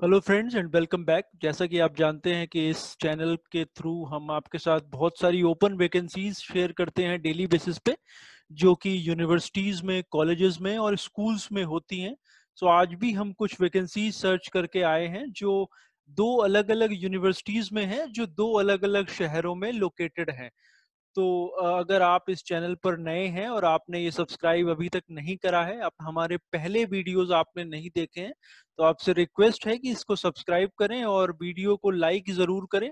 Hello friends and welcome back. जैसा कि आप जानते हैं कि इस चैनल के थ्रू हम आपके साथ बहुत सारी ओपन वैकेंसीज शेयर करते हैं डेली बेसिस पे, जो कि यूनिवर्सिटीज़ में, कॉलेजेस में और स्कूल्स में होती हैं। सो आज भी हम कुछ वैकेंसीज सर्च करके आए हैं जो दो अलग अलग यूनिवर्सिटीज़ में हैं, जो दो अलग अलग शहरों में लोकेटेड हैं। तो अगर आप इस चैनल पर नए हैं और आपने ये सब्सक्राइब अभी तक नहीं करा है, आप हमारे पहले वीडियोस आपने नहीं देखे हैं, तो आपसे रिक्वेस्ट है कि इसको सब्सक्राइब करें और वीडियो को लाइक ज़रूर करें।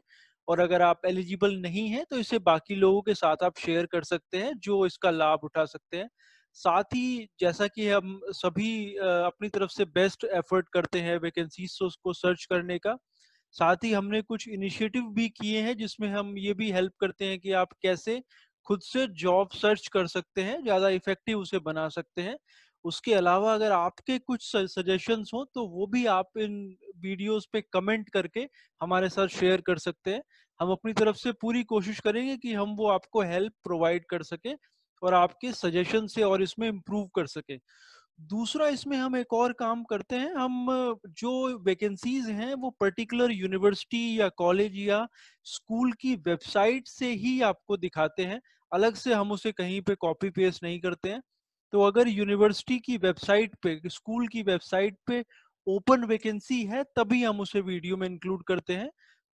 और अगर आप एलिजिबल नहीं हैं तो इसे बाकी लोगों के साथ आप शेयर कर सकते हैं जो इसका लाभ उठा सकते हैं। साथ ही जैसा कि हम सभी अपनी तरफ से बेस्ट एफर्ट करते हैं वैकेंसीज को सर्च करने का, साथ ही हमने कुछ इनिशिएटिव भी किए हैं जिसमें हम ये भी हेल्प करते हैं कि आप कैसे खुद से जॉब सर्च कर सकते हैं, ज़्यादा इफेक्टिव उसे बना सकते हैं। उसके अलावा अगर आपके कुछ सजेशंस हो तो वो भी आप इन वीडियोस पे कमेंट करके हमारे साथ शेयर कर सकते हैं। हम अपनी तरफ से पूरी कोशिश करेंगे कि हम वो आपको हेल्प प्रोवाइड कर सकें और आपके सजेशन से और इसमें इम्प्रूव कर सकें। दूसरा, इसमें हम एक और काम करते हैं, हम जो वैकेंसीज हैं वो पर्टिकुलर यूनिवर्सिटी या कॉलेज या स्कूल की वेबसाइट से ही आपको दिखाते हैं, अलग से हम उसे कहीं पे कॉपी पेस्ट नहीं करते हैं। तो अगर यूनिवर्सिटी की वेबसाइट पे, स्कूल की वेबसाइट पे ओपन वैकेंसी है तभी हम उसे वीडियो में इंक्लूड करते हैं,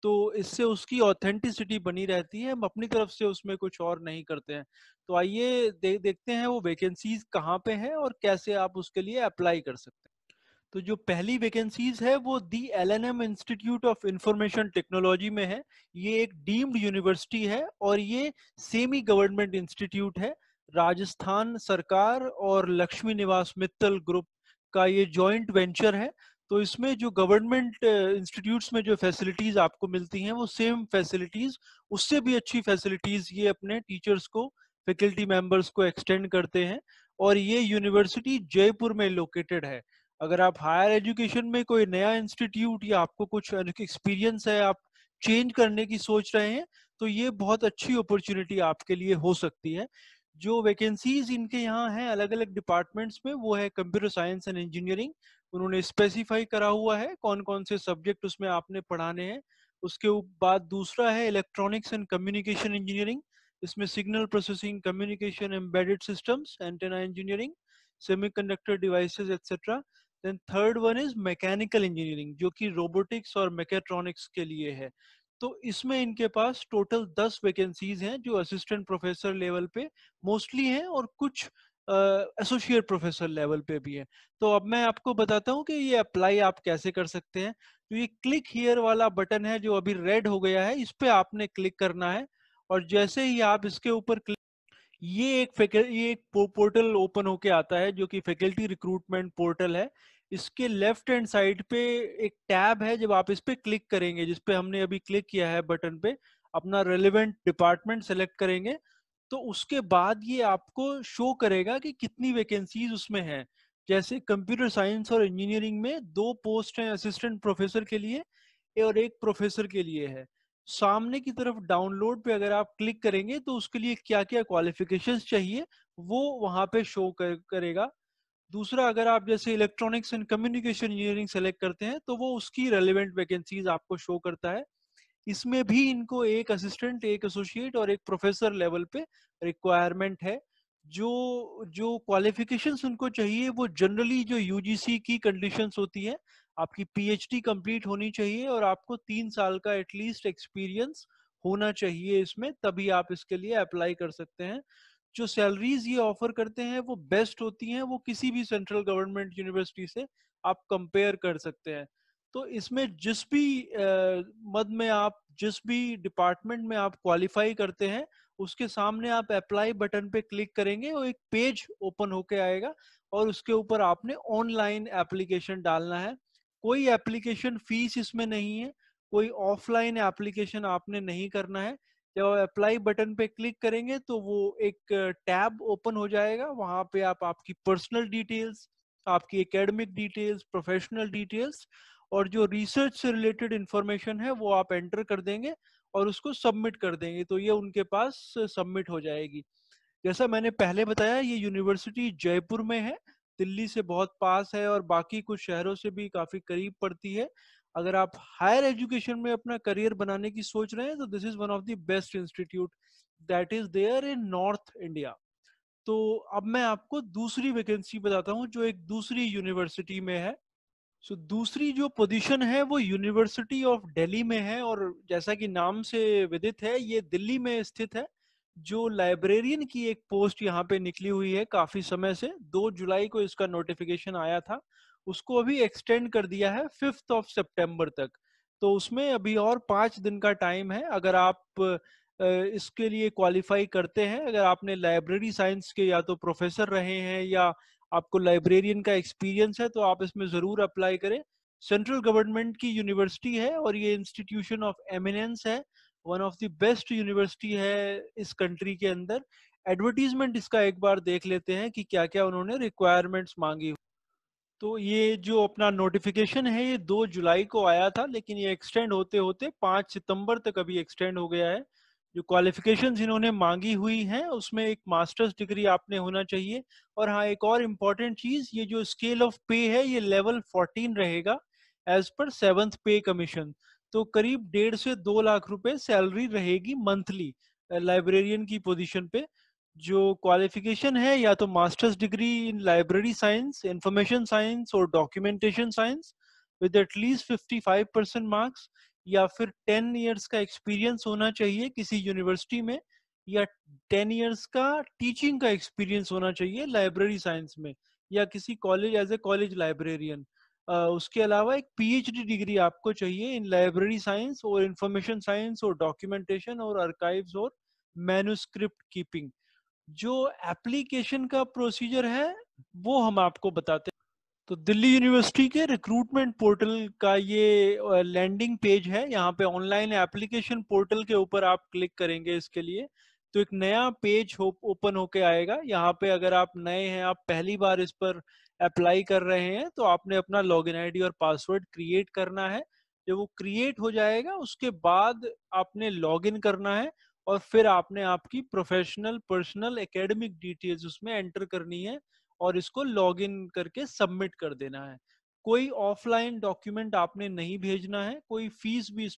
तो इससे उसकी ऑथेंटिसिटी बनी रहती है, हम अपनी तरफ से उसमें कुछ और नहीं करते हैं। तो आइए देखते हैं वो वैकेंसीज कहाँ पे है और कैसे आप उसके लिए अप्लाई कर सकते हैं। तो जो पहली वैकेंसीज है वो the LNM institute of information technology में है। ये एक डीम्ड यूनिवर्सिटी है और ये सेमी गवर्नमेंट इंस्टीट्यूट है। राजस्थान सरकार और लक्ष्मी निवास मित्तल ग्रुप का ये जॉइंट वेंचर है। तो इसमें जो गवर्नमेंट इंस्टीट्यूट्स में जो फैसिलिटीज आपको मिलती हैं वो सेम फैसिलिटीज, उससे भी अच्छी फैसिलिटीज ये अपने टीचर्स को, फैकल्टी मेंबर्स को एक्सटेंड करते हैं। और ये यूनिवर्सिटी जयपुर में लोकेटेड है। अगर आप हायर एजुकेशन में कोई नया इंस्टीट्यूट या आपको कुछ एक्सपीरियंस है, आप चेंज करने की सोच रहे हैं, तो ये बहुत अच्छी अपॉर्चुनिटी आपके लिए हो सकती है। जो वैकेंसीज इनके यहाँ हैं अलग अलग डिपार्टमेंट्स में, वो है कंप्यूटर साइंस एंड इंजीनियरिंग। उन्होंने स्पेसिफाई करा हुआ है कौन कौन से सब्जेक्ट उसमें आपने पढ़ाने हैं। उसके बाद दूसरा है इलेक्ट्रॉनिक्स एंड कम्युनिकेशन इंजीनियरिंग। इसमें signal processing, communication, embedded systems, antenna engineering, semiconductor devices etcetera. Then third one is mechanical engineering, जो कि रोबोटिक्स और मैकेट्रॉनिक्स के लिए है। तो इसमें इनके पास टोटल 10 वैकेंसीज हैं जो असिस्टेंट प्रोफेसर लेवल पे मोस्टली हैं और कुछ एसोसिएट प्रोफेसर लेवल पे भी है। तो अब मैं आपको बताता हूँ कि ये अप्लाई आप कैसे कर सकते हैं। तो ये क्लिक हियर वाला बटन है जो अभी रेड हो गया है, इस पे आपने क्लिक करना है। और जैसे ही आप इसके ऊपर क्लिक, ये एक पोर्टल ओपन होके आता है जो कि फैकल्टी रिक्रूटमेंट पोर्टल है। इसके लेफ्ट हैंड साइड पे एक टैब है, जब आप इस पे क्लिक करेंगे, जिसपे हमने अभी क्लिक किया है बटन पे, अपना रेलेवेंट डिपार्टमेंट सेलेक्ट करेंगे तो उसके बाद ये आपको शो करेगा कि कितनी वैकेंसीज उसमें हैं। जैसे कंप्यूटर साइंस और इंजीनियरिंग में 2 पोस्ट हैं असिस्टेंट प्रोफेसर के लिए और 1 प्रोफेसर के लिए है। सामने की तरफ डाउनलोड पे अगर आप क्लिक करेंगे तो उसके लिए क्या क्या क्वालिफिकेशंस चाहिए वो वहाँ पे शो करेगा। दूसरा, अगर आप जैसे electronics and communication engineering select करते हैं तो वो उसकी रेलिवेंट वैकेंसीज आपको शो करता है। इसमें भी इनको 1 असिस्टेंट, 1 एसोसिएट और 1 प्रोफेसर लेवल पे रिक्वायरमेंट है। जो क्वालिफिकेशंस उनको चाहिए वो जनरली जो यूजीसी की कंडीशंस होती है, आपकी पीएचडी कंप्लीट होनी चाहिए और आपको 3 साल का एटलीस्ट एक्सपीरियंस होना चाहिए इसमें, तभी आप इसके लिए अप्लाई कर सकते हैं। जो सैलरीज ये ऑफर करते हैं वो बेस्ट होती हैं, वो किसी भी सेंट्रल गवर्नमेंट यूनिवर्सिटी से आप कंपेयर कर सकते हैं। तो इसमें जिस भी मद में आप, जिस भी डिपार्टमेंट में आप क्वालिफाई करते हैं, उसके सामने आप अप्लाई बटन पे क्लिक करेंगे और एक पेज ओपन होके आएगा और उसके ऊपर आपने ऑनलाइन एप्लीकेशन डालना है। कोई एप्लीकेशन फीस इसमें नहीं है, कोई ऑफलाइन एप्लीकेशन आपने नहीं करना है। जब आप अप्लाई बटन पे क्लिक करेंगे तो वो एक टैब ओपन हो जाएगा, वहाँ पे आप आपकी पर्सनल डिटेल्स, आपकी एकेडमिक डिटेल्स, प्रोफेशनल डिटेल्स और जो रिसर्च से रिलेटेड इंफॉर्मेशन है वो आप एंटर कर देंगे और उसको सबमिट कर देंगे, तो ये उनके पास सबमिट हो जाएगी। जैसा मैंने पहले बताया, ये यूनिवर्सिटी जयपुर में है दिल्ली से बहुत पास है और बाकी कुछ शहरों से भी काफी करीब पड़ती है। अगर आप हायर एजुकेशन में अपना करियर बनाने की सोच रहे हैं तो this is one of the best institute that is there in north India. तो अब मैं आपको दूसरी वैकेंसी बताता हूँ जो एक दूसरी यूनिवर्सिटी में है। सो दूसरी जो पोजीशन है वो यूनिवर्सिटी ऑफ दिल्ली में है और जैसा कि नाम से विदित है ये दिल्ली में स्थित है। जो लाइब्रेरियन की एक पोस्ट यहाँ पे निकली हुई है काफी समय से, 2 जुलाई को इसका नोटिफिकेशन आया था, उसको अभी एक्सटेंड कर दिया है 5 सितंबर तक। तो उसमें अभी और 5 दिन का टाइम है। अगर आप इसके लिए क्वालिफाई करते हैं, अगर आपने लाइब्रेरी साइंस के या तो प्रोफेसर रहे हैं या आपको लाइब्रेरियन का एक्सपीरियंस है तो आप इसमें जरूर अप्लाई करें। सेंट्रल गवर्नमेंट की यूनिवर्सिटी है और ये इंस्टीट्यूशन ऑफ एमिनेंस है, one of the best university है इस कंट्री के अंदर। एडवर्टीजमेंट इसका एक बार देख लेते हैं कि क्या क्या उन्होंने रिक्वायरमेंट्स मांगी। तो ये जो अपना नोटिफिकेशन है ये 2 जुलाई को आया था लेकिन ये एक्सटेंड होते होते 5 सितंबर तक अभी एक्सटेंड हो गया है। जो क्वालिफिकेशंस इन्होंने मांगी हुई हैं उसमें एक मास्टर्स डिग्री आपने होना चाहिए। और हाँ, एक और इम्पॉर्टेंट चीज, ये जो स्केल ऑफ पे है ये लेवल 14 रहेगा एज पर 7th पे कमीशन। तो करीब 1.5 से 2 लाख रुपए सैलरी रहेगी मंथली लाइब्रेरियन की पोजीशन पे। जो क्वालिफिकेशन है या तो masters degree in library science, information science और documentation science with at least 55% marks, या फिर 10 इयर्स का एक्सपीरियंस होना चाहिए किसी यूनिवर्सिटी में, या 10 इयर्स का टीचिंग का एक्सपीरियंस होना चाहिए लाइब्रेरी साइंस में या किसी college as a college librarian. उसके अलावा एक पीएचडी डिग्री आपको चाहिए इन लाइब्रेरी साइंस और इंफॉर्मेशन साइंस और डॉक्यूमेंटेशन और आर्काइव्स और मैन्युस्क्रिप्ट कीपिंग। जो एप्लीकेशन का प्रोसीजर है वो हम आपको बताते हैं। तो दिल्ली यूनिवर्सिटी के रिक्रूटमेंट पोर्टल का ये लैंडिंग पेज है, यहाँ पे ऑनलाइन एप्लीकेशन पोर्टल के ऊपर आप क्लिक करेंगे इसके लिए तो एक नया पेज ओपन होके आएगा। यहाँ पे अगर आप नए हैं, आप पहली बार इस पर अप्लाई कर रहे हैं तो आपने अपना लॉगिन आईडी और पासवर्ड क्रिएट करना है। जब वो क्रिएट हो जाएगा उसके बाद आपने लॉगिन करना है और फिर आपने आपकी प्रोफेशनल, पर्सनल, एकेडमिक डिटेल्स उसमें एंटर करनी है और इसको लॉगिन करके सबमिट कर देना है। कोई ऑफलाइन डॉक्यूमेंट आपने नहीं भेजना है, कोई फीस भी इस